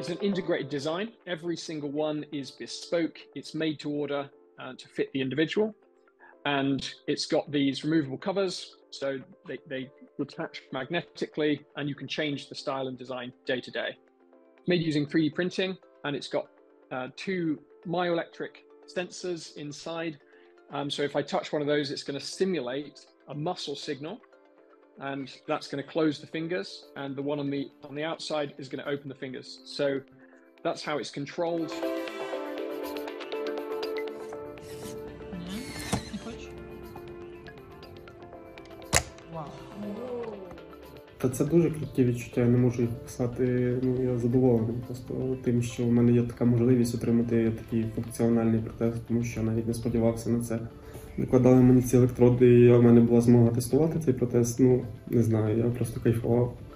It's an integrated design. Every single one is bespoke. It's made to order to fit the individual. And it's got these removable covers, so they attach magnetically, and you can change the style and design day to day. It's made using 3D printing, and it's got two myoelectric sensors inside. So if I touch one of those, it's going to simulate a muscle signal, and that's going to close the fingers, and the one on the outside is going to open the fingers. So that's how it's controlled. Це дуже круткі відчуття, я не можу їх описати, я задоволений просто тим, що в мене є така можливість отримати такий функціональний протез, тому що я навіть не сподівався на це. Накладали мені ці електроди, і в мене була змога тестувати цей протез, ну, не знаю, я просто кайфував.